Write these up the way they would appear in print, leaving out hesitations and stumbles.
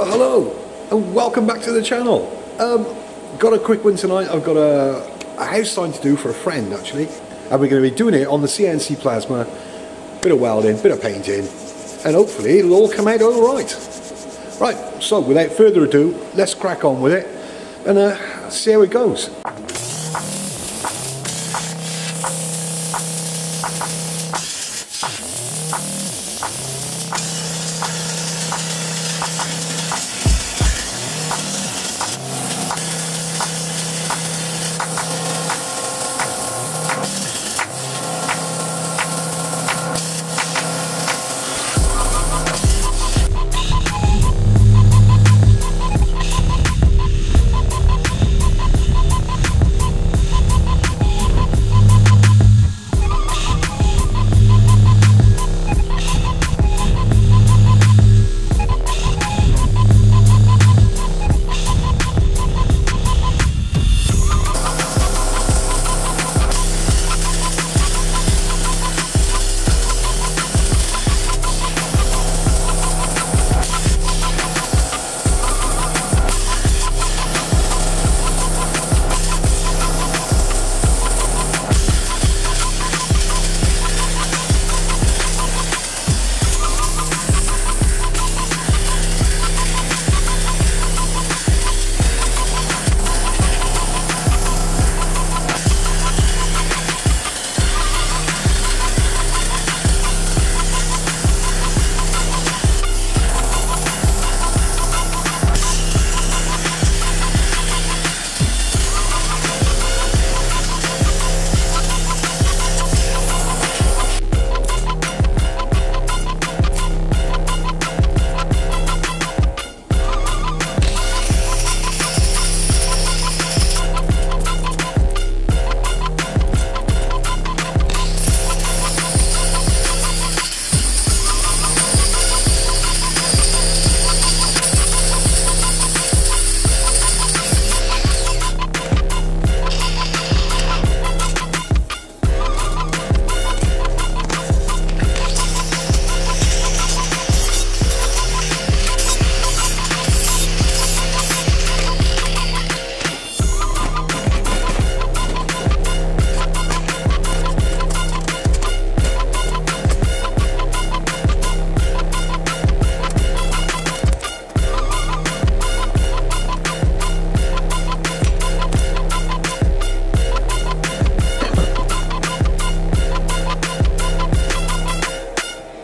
Well, hello and welcome back to the channel. Got a quick one tonight. I've got a house sign to do for a friend actually, and we're going to be doing it on the CNC Plasma. Bit of welding, bit of painting, and hopefully it'll all come out alright. Right, so without further ado, let's crack on with it and see how it goes.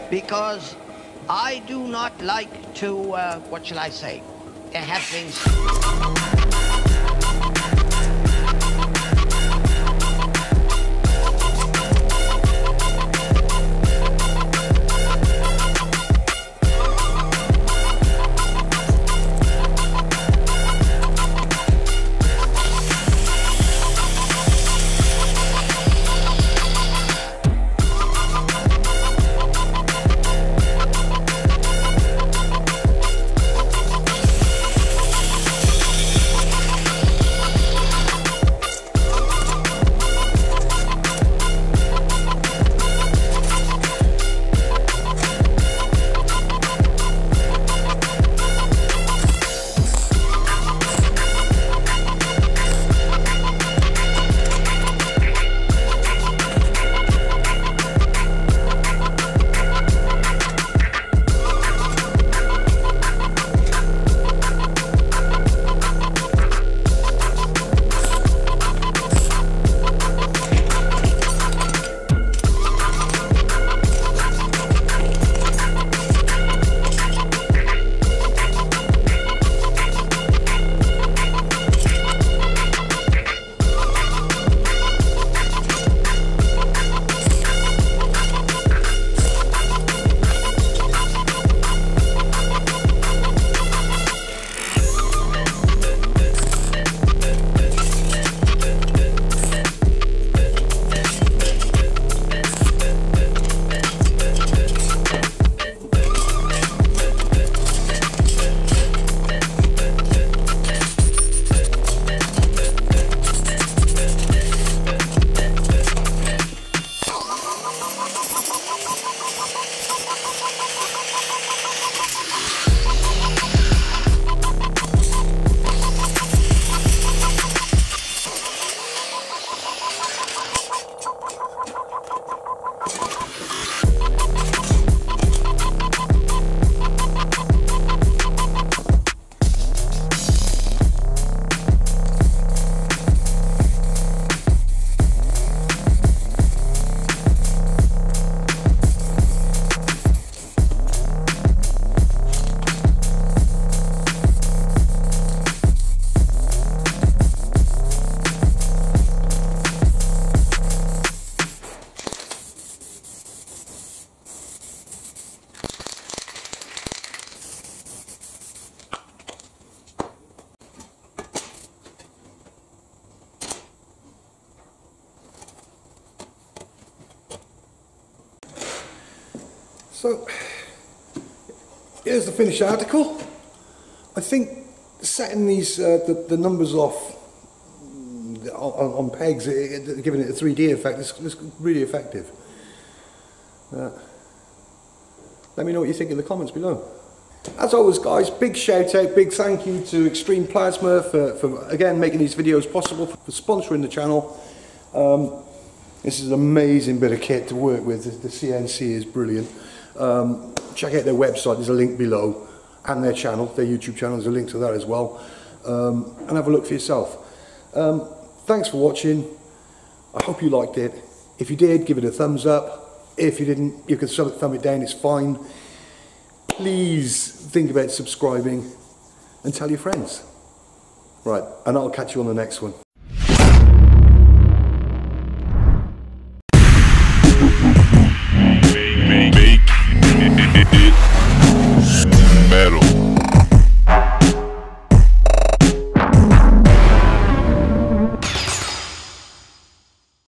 Because I do not like to, what shall I say, have things... So here's the finished article. I think setting these the numbers off on pegs, giving it a 3D effect, is really effective. Let me know what you think in the comments below. As always, guys, big shout out, big thank you to Xtreme Plasma for again making these videos possible, for sponsoring the channel. This is an amazing bit of kit to work with. The CNC is brilliant. Check out their website, there's a link below, and their channel, their YouTube channel, there's a link to that as well. And have a look for yourself. Thanks for watching. I hope you liked it. If you did, give it a thumbs up. If you didn't, you can thumb it down, it's fine. Please think about subscribing and tell your friends. Right, and I'll catch you on the next one.